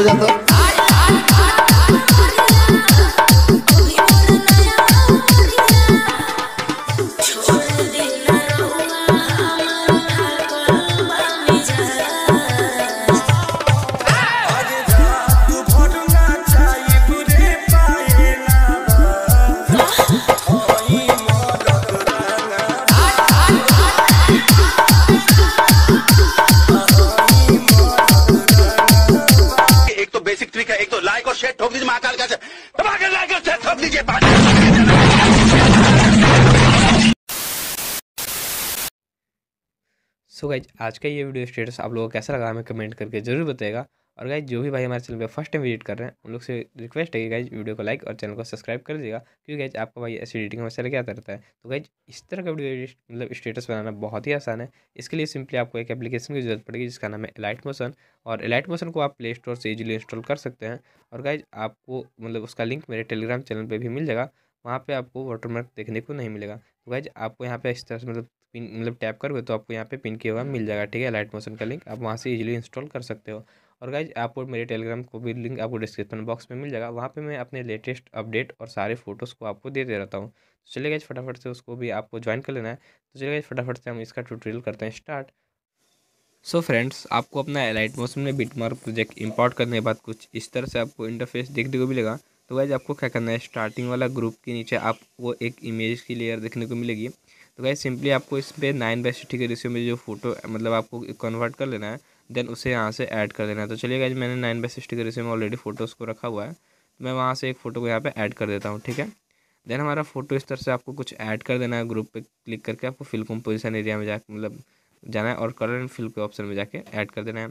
हो जाता। एक तो लाइक और शेयर ठोक दीजिए महाकाल का, लाइक और शेयर ठोक दीजिए। सो गाइज आज का ये वीडियो स्टेटस आप लोगों को कैसा लगा हमें कमेंट करके जरूर बताएगा। और गाइज जो भी भाई हमारे चैनल पे फर्स्ट टाइम विजिट कर रहे हैं उन लोग से रिक्वेस्ट है कि गाइज वीडियो को लाइक और चैनल को सब्सक्राइब कर दीजिएगा, क्योंकि गाइज आपका भाई ऐसी एडिटिंग हमेशा लेके आता रहता है। तो गाइज इस तरह का वीडियो मतलब स्टेटस बनाना बहुत ही आसान है। इसके लिए सिंपली आपको एक एप्लीकेशन की जरूरत पड़ेगी जिसका नाम है एलाइट मोशन, और एलाइट मोशन को आप प्ले स्टोर से ईजिली इंस्टॉल कर सकते हैं। और गाइज आपको मतलब उसका लिंक मेरे टेलीग्राम चैनल पर भी मिल जाएगा, वहाँ पर आपको वाटरमार्क देखने को नहीं मिलेगा। तो गाइज आपको यहाँ पे इस तरह से मतलब टैप करोगे तो आपको यहाँ पे पिन किया हुआ मिल जाएगा, ठीक है, एलाइट मोशन का लिंक आप वहाँ से ईजिली इंस्टॉल कर सकते हो। और गाइज आपको मेरे टेलीग्राम को भी लिंक आपको डिस्क्रिप्शन बॉक्स में मिल जाएगा, वहाँ पे मैं अपने लेटेस्ट अपडेट और सारे फोटोज़ को आपको दे रहता हूँ। तो चलिए गाइज फटाफट से उसको भी आपको ज्वाइन कर लेना है। तो चलिए गाइज फटाफट से हम इसका ट्यूटोरियल करते हैं स्टार्ट। सो फ्रेंड्स आपको अपना एलाइट मोशन में बिटमार्क प्रोजेक्ट इंपोर्ट करने के बाद कुछ इस तरह से आपको इंटरफेस देखने को मिलेगा। तो गाइज आपको क्या करना है, स्टार्टिंग वाला ग्रुप के नीचे आपको एक इमेज की लेयर देखने को मिलेगी। तो गाइज सिंपली आपको इस पर 9:60 के रेशियो में जो फोटो मतलब आपको कन्वर्ट कर लेना है, देन उसे यहाँ से ऐड कर देना है। तो चलिए गाइज मैंने 9:60 के रेशियो में ऑलरेडी फ़ोटोज़ को रखा हुआ है, तो मैं वहाँ से एक फ़ोटो को यहाँ पे ऐड कर देता हूँ, ठीक है। देन हमारा फोटो इस तरह से आपको कुछ ऐड कर देना है, ग्रुप पे क्लिक करके आपको फिल कंपोजिशन एरिया में जाकर मतलब जाना है और कलर एंड फिल के ऑप्शन में जाके ऐड कर देना है।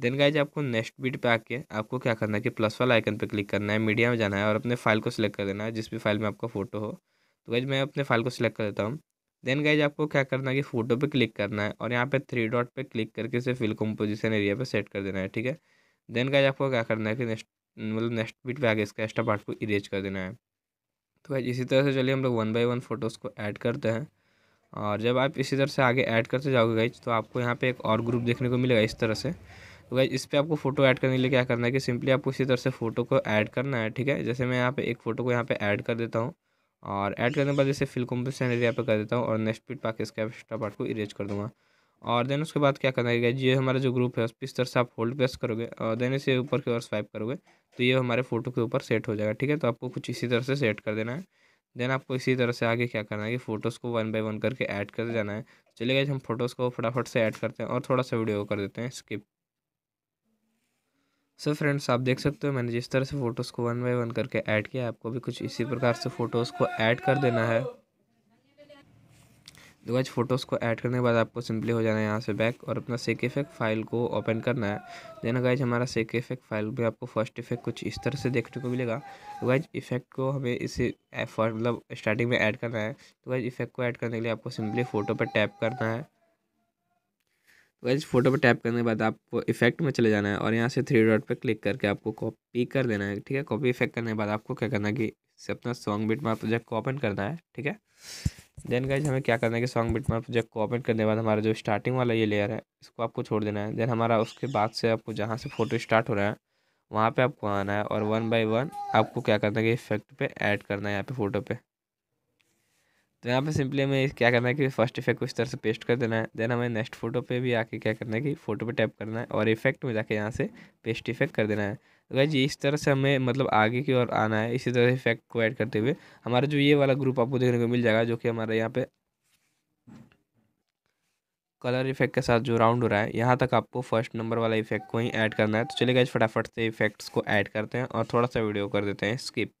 देन गाइज आपको नेक्स्ट बीट पे आके आपको क्या करना है कि प्लस वाला आइकन पर क्लिक करना है, मीडिया में जाना है और अपने फाइल को सिलेक्ट कर देना है जिस भी फाइल में आपका फोटो हो। तो गाइज मैं अपने फाइल को सिलेक्ट कर देता हूँ। देन गाइज आपको क्या करना है कि फ़ोटो पे क्लिक करना है और यहाँ पे 3 डॉट पे क्लिक करके इसे फिल कंपोजिशन एरिया पे सेट कर देना है, ठीक है। देन गाइज आपको क्या करना है कि नेक्स्ट बीट पे आगे इसका एक्स्ट्रा पार्ट को इरेज कर देना है। तो गाइज इसी तरह से चलिए हम लोग 1 बाय 1 फ़ोटोज़ को ऐड करते हैं। और जब आप इसी तरह से आगे ऐड करते जाओगे गाइज तो आपको यहाँ पर एक और ग्रुप देखने को मिलेगा इस तरह से। तो गाइज इस पर आपको फ़ोटो ऐड करने के लिए क्या करना है कि सिंपली आपको इसी तरह से फ़ोटो को ऐड करना है, ठीक है। जैसे मैं यहाँ पर एक फ़ोटो को यहाँ पर ऐड कर देता हूँ और ऐड करने के बाद इसे फिल कंपोजिशन एरिया पे कर देता हूँ और नेक्स्ट बीट पाके इसका एक्स्ट्रा पार्ट को इरेज कर दूंगा। और देन उसके बाद क्या करना है गाइज, ये हमारा जो ग्रुप है उस पर इस तरह से आप होल्ड प्रेस करोगे और देन इसे ऊपर की ओर स्वाइप करोगे तो ये हमारे फोटो के ऊपर सेट हो जाएगा, ठीक है। तो आपको कुछ इसी तरह से सेट कर देना है। देन आपको इसी तरह से आगे क्या करना है कि फोटोज़ को 1 बाय 1 करके ऐड करते जाना है। चलिए गाइज हम फोटोज़ को फटाफट से ऐड करते हैं और थोड़ा सा वीडियो कर देते हैं स्किप। सो फ्रेंड्स आप देख सकते हो मैंने जिस तरह से फ़ोटोज़ को 1 बाय 1 करके ऐड किया, आपको भी कुछ इसी प्रकार से फ़ोटोज़ को ऐड कर देना है। तो गाइज फ़ोटोज़ को ऐड करने के बाद आपको सिंपली हो जाना है यहाँ से बैक और अपना सेक इफेक्ट फाइल को ओपन करना है। देन गाइज हमारा सेक इफेक्ट फाइल में आपको फर्स्ट इफेक्ट कुछ इस तरह से देखने को मिलेगा। तो गाइज इफेक्ट को हमें इसे मतलब स्टार्टिंग में ऐड करना है। तो गाइज इफेक्ट को ऐड करने के लिए आपको सिंपली फ़ोटो पर टैप करना है। तो गाइज फोटो पर टैप करने के बाद आपको इफेक्ट में चले जाना है और यहाँ से 3 डॉट पर क्लिक करके आपको कॉपी कर देना है, ठीक है। कॉपी इफेक्ट करने के बाद आपको क्या करना है कि अपना सॉन्ग बिटमार्क प्रोजेक्ट को ओपन करना है, ठीक है। देन गाइज हमें क्या करना है कि सॉन्ग बिटमार्क प्रोजेक्ट को ओपन करने के बाद हमारा जो स्टार्टिंग वाला ये लेयर है इसको आपको छोड़ देना है। देन हमारा उसके बाद से आपको जहाँ से फोटो स्टार्ट हो रहा है वहाँ पर आपको आना है और 1 बाय 1 आपको क्या करना है कि इफेक्ट पर ऐड करना है यहाँ पर फोटो पर। तो यहाँ पे सिंपली हमें क्या करना है कि फर्स्ट इफेक्ट को इस तरह से पेस्ट कर देना है। देन हमें नेक्स्ट फोटो पे भी आके क्या करना है कि फोटो पे टैप करना है और इफेक्ट में जाके यहाँ से पेस्ट इफेक्ट कर देना है। तो गाइज इस तरह से हमें मतलब आगे की ओर आना है। इसी तरह से इफेक्ट को ऐड करते हुए हमारा जो ये वाला ग्रुप आपको देखने को मिल जाएगा जो कि हमारे यहाँ पे कलर इफेक्ट के साथ जो राउंड हो रहा है, यहाँ तक आपको फर्स्ट नंबर वाला इफेक्ट को ही ऐड करना है। तो चलिए गाइज फटाफट से इफेक्ट्स को ऐड करते हैं और थोड़ा सा वीडियो कर देते हैं स्किप।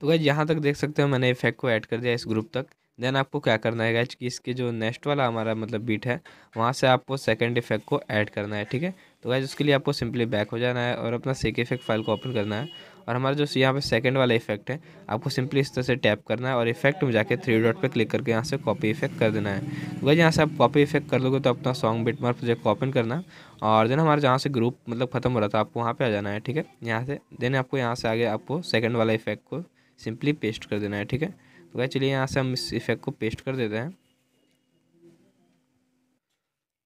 तो गाइज यहाँ तक देख सकते हो मैंने इफेक्ट को ऐड कर दिया इस ग्रुप तक। देन आपको क्या करना है गाइज कि इसके जो नेक्स्ट वाला हमारा मतलब बीट है वहाँ से आपको सेकंड इफेक्ट को ऐड करना है, ठीक है। तो गाइज उसके लिए आपको सिंपली बैक हो जाना है और अपना सेक इफेक्ट फाइल को ओपन करना है और हमारा जो यहाँ पे सेकंड वाला इफेक्ट है आपको सिंपली इस तरह से टैप करना है और इफेक्ट में जाके 3 डॉट पर क्लिक करके यहाँ से कॉपी इफेक्ट कर देना है। तो गाइज यहाँ से आप कॉपी इफेक्ट कर लोगे तो अपना सॉन्ग बिटमार्क प्रोजेक्ट को ओपन करना और देन हमारा जहाँ से ग्रुप मतलब खत्म हो रहा था आपको वहाँ पर आ जाना है, ठीक है। यहाँ से देन आपको यहाँ से आगे आपको सेकेंड वाला इफेक्ट को सिंपली पेस्ट कर देना है, ठीक है। तो गाइस चलिए यहाँ से हम इस इफेक्ट को पेस्ट कर देते हैं।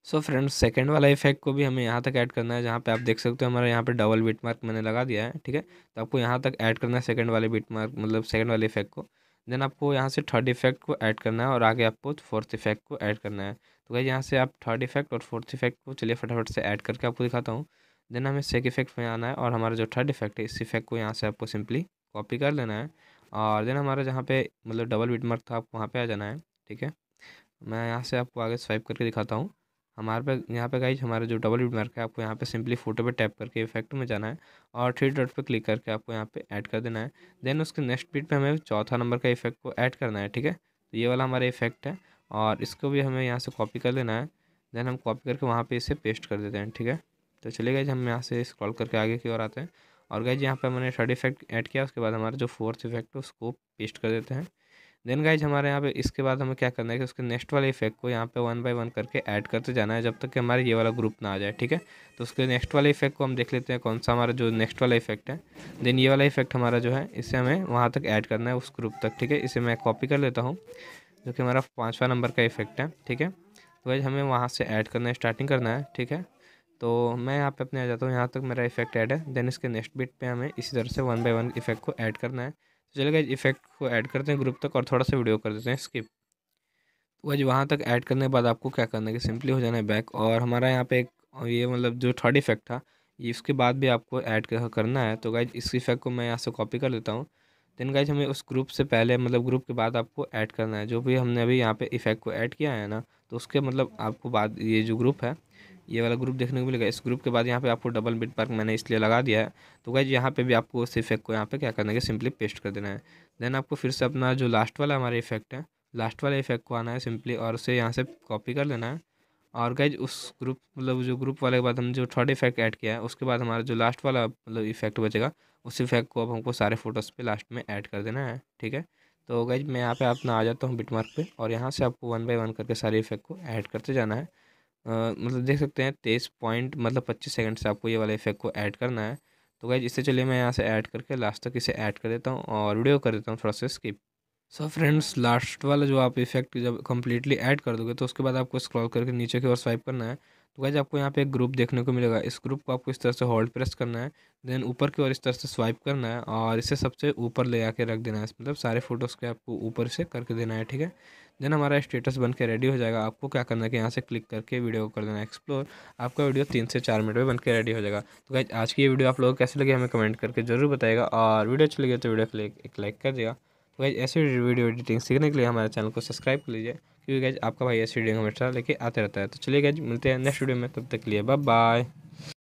सो फ्रेंड्स सेकंड वाला इफेक्ट को भी हमें यहाँ तक ऐड करना है, जहाँ पे आप देख सकते हो हमारा यहाँ पे डबल बीट मार्क मैंने लगा दिया है। ठीक है, तो आपको यहाँ तक ऐड करना है सेकंड वाले बीट मार्क, मतलब सेकंड वाले इफेक्ट को। देन आपको यहाँ से थर्ड इफेक्ट को ऐड करना है और आगे आपको फोर्थ इफेक्ट को ऐड करना है। तो भाई यहाँ से आप थर्ड इफेक्ट और फोर्थ इफेक्ट को चलिए फटाफट से ऐड करके आपको दिखाता हूँ। देन हमें सेक इफेक्ट में आना है और हमारा जो थर्ड इफेक्ट है इस इफेक्ट को यहाँ से आपको सिंपली कॉपी कर लेना है। और देन हमारा जहाँ पे मतलब डबल बीट मार्क था आपको वहाँ पे आ जाना है। ठीक है, मैं यहाँ से आपको आगे स्वाइप करके दिखाता हूँ। हमारे पे यहाँ पे गाइज हमारा जो डबल बीट मार्क है आपको यहाँ पे सिंपली फोटो पे टैप करके इफेक्ट में जाना है और थ्री डॉट पे क्लिक करके आपको यहाँ पे ऐड कर देना है। देन उसके नेक्स्ट बीट पे हमें चौथा नंबर का इफेक्ट को ऐड करना है। ठीक है, तो ये वाला हमारा इफेक्ट है और इसको भी हमें यहाँ से कॉपी कर लेना है। देन हम कॉपी करके वहाँ पर इसे पेस्ट कर देते हैं। ठीक है, तो चलिए गाइज हम यहाँ से स्क्रॉल करके आगे की ओर आते हैं और गाइज यहाँ पे मैंने थर्ड इफेक्ट ऐड किया, उसके बाद हमारा जो फोर्थ इफेक्ट है उसको पेस्ट कर देते हैं। देन गाइज हमारे यहाँ पे इसके बाद हमें क्या करना है कि उसके नेक्स्ट वाले इफेक्ट को यहाँ पे 1 बाय 1 करके ऐड करते जाना है जब तक कि हमारे ये वाला ग्रुप ना आ जाए। ठीक है, तो उसके नेक्स्ट वाले इफेक्ट को हम देख लेते हैं कौन सा हमारा जो नेक्स्ट वाला इफेक्ट है। देन ये वाला इफेक्ट हमारा जो है इसे हमें वहाँ तक ऐड करना है उस ग्रुप तक। ठीक है, इसे मैं कॉपी कर लेता हूँ जो कि हमारा 5वां नंबर का इफेक्ट है। ठीक है, तो गाइज हमें वहाँ से ऐड करना है, स्टार्टिंग करना है। ठीक है, तो मैं यहाँ पे अपने आ जाता हूँ, यहाँ तक मेरा इफेक्ट ऐड है। देन इसके नेक्स्ट बीट पे हमें इसी तरह से 1 बाय 1 इफेक्ट को ऐड करना है। तो चलिए गाइज इफेक्ट को ऐड करते हैं ग्रुप तक और थोड़ा सा वीडियो कर देते हैं स्किप। तो गाइज वहाँ तक ऐड करने के बाद आपको क्या करना है कि सिंपली हो जाना है बैक और हमारा यहाँ पे एक ये मतलब जो थर्ड इफेक्ट था ये इसके बाद भी आपको ऐड करना है। तो गाइज इस इफेक्ट को मैं यहाँ से कॉपी कर लेता हूँ। देन गाइज हमें उस ग्रुप से पहले मतलब ग्रुप के बाद आपको ऐड करना है जो भी हमने अभी यहाँ पे इफेक्ट को ऐड किया है ना, तो उसके मतलब आपको बाद ये जो ग्रुप है ये वाला ग्रुप देखने को मिलेगा। इस ग्रुप के बाद यहाँ पे आपको डबल बीट मार्क मैंने इसलिए लगा दिया है। तो गाइज यहाँ पे भी आपको उस इफेक्ट को यहाँ पे क्या करना है कि सिंपली पेस्ट कर देना है। देन आपको फिर से अपना जो लास्ट वाला हमारा इफेक्ट है लास्ट वाला इफेक्ट को आना है सिंपली और उसे यहाँ से कॉपी कर लेना है। और गाइज उस ग्रुप मतलब जो ग्रुप वाले के बाद हम जो थर्ड इफेक्ट ऐड किया है उसके बाद हमारा जो लास्ट वाला मतलब इफेक्ट बचेगा उस इफेक्ट को अब हमको सारे फोटोज़ पे लास्ट में ऐड कर देना है। ठीक है, तो गाइज मैं यहाँ पे अपना आ जाता हूँ बीट मार्क पे और यहाँ से आपको 1 बाय 1 करके सारे इफेक्ट को ऐड करते जाना है। मतलब देख सकते हैं 25 सेकंड से आपको ये वाला इफेक्ट को ऐड करना है। तो गाइज इससे चलिए मैं यहाँ से ऐड करके लास्ट तक इसे ऐड कर देता हूँ और वीडियो कर देता हूँ थोड़ा सा स्किप। सो फ्रेंड्स लास्ट वाला जो आप इफेक्ट जब कम्प्लीटली ऐड कर दोगे तो उसके बाद आपको स्क्रॉल करके नीचे की ओर स्वाइप करना है। तो गाइज आपको यहाँ पे एक ग्रुप देखने को मिलेगा, इस ग्रुप को आपको इस तरह से होल्ड प्रेस करना है। देन ऊपर की ओर इस तरह से स्वाइप करना है और इसे सबसे ऊपर ले आके रख देना है, मतलब सारे फोटोज़ के आपको ऊपर से करके देना है। ठीक है, देन हमारा स्टेटस बन के रेडी हो जाएगा। आपको क्या करना है कि यहाँ से क्लिक करके वीडियो को कर देना है एक्सप्लोर, आपका वीडियो 3 से 4 मिनट में बन के रेडी हो जाएगा। तो गाइज आज की ये वीडियो आप लोगों को कैसे लगी हमें कमेंट करके जरूर बताएगा और वीडियो अच्छी लगी तो वीडियो को एक लाइक कर देगा। तो गाइज ऐसे वीडियो एडिटिंग सीखने के लिए हमारे चैनल को सब्सक्राइब कर लीजिए क्योंकि गाइज आपका भाई ऐसी वीडियो हमेशा लेके आते रहता है। तो चलिए गाइज मिलते हैं नेक्स्ट वीडियो में, तब तक के लिए बाय बाय।